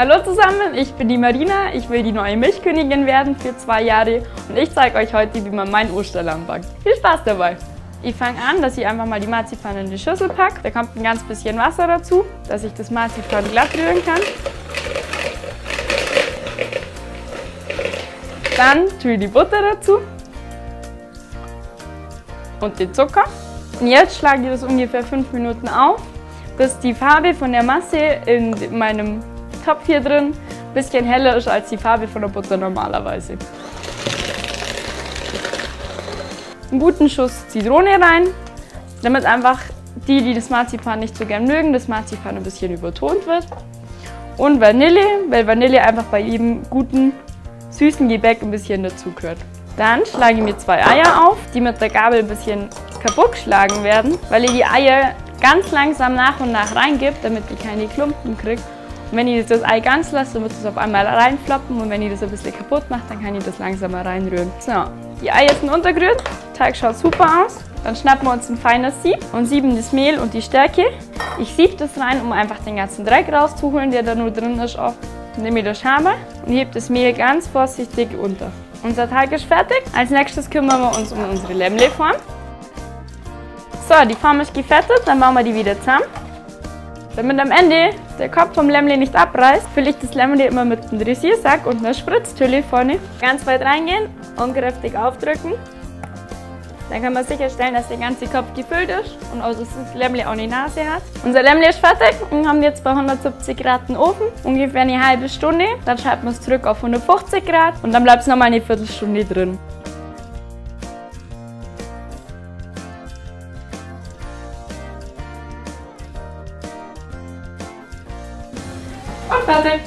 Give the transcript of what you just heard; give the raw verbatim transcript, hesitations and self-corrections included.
Hallo zusammen, ich bin die Marina, ich will die neue Milchkönigin werden für zwei Jahre und ich zeige euch heute, wie man meinen Osterlamm backt. Viel Spaß dabei! Ich fange an, dass ich einfach mal die Marzipan in die Schüssel packe. Da kommt ein ganz bisschen Wasser dazu, dass ich das Marzipan glatt rühren kann. Dann tue ich die Butter dazu und den Zucker. Und jetzt schlage ich das ungefähr fünf Minuten auf, bis die Farbe von der Masse in meinem Topf hier drin ein bisschen heller ist als die Farbe von der Butter normalerweise. Einen guten Schuss Zitrone rein, damit einfach die, die das Marzipan nicht so gern mögen, das Marzipan ein bisschen übertont wird. Und Vanille, weil Vanille einfach bei jedem guten, süßen Gebäck ein bisschen dazugehört. Dann schlage ich mir zwei Eier auf, die mit der Gabel ein bisschen kaputt geschlagen werden, weil ich die Eier ganz langsam nach und nach reingebe, damit ich keine Klumpen kriege. Und wenn ich das Ei ganz lasse, dann wird es auf einmal reinfloppen und wenn ich das ein bisschen kaputt mache, dann kann ich das langsamer reinrühren. So, die Eier sind untergerührt, der Teig schaut super aus. Dann schnappen wir uns ein feines Sieb und sieben das Mehl und die Stärke. Ich siebe das rein, um einfach den ganzen Dreck rauszuholen, der da nur drin ist. Oft nehme ich das Schaber und hebe das Mehl ganz vorsichtig unter. Unser Teig ist fertig. Als nächstes kümmern wir uns um unsere Lämmleform. So, die Form ist gefettet, dann bauen wir die wieder zusammen. Damit am Ende der Kopf vom Lämmle nicht abreißt, fülle ich das Lämmle immer mit einem Dressiersack und einer Spritztülle vorne. Ganz weit reingehen und kräftig aufdrücken. Dann kann man sicherstellen, dass der ganze Kopf gefüllt ist und auch das Lämmle auch eine Nase hat. Unser Lämmle ist fertig und haben jetzt bei hundertsiebzig Grad den Ofen, ungefähr eine halbe Stunde. Dann schalten wir es zurück auf hundertfünfzig Grad und dann bleibt es nochmal eine Viertelstunde drin. Und fertig!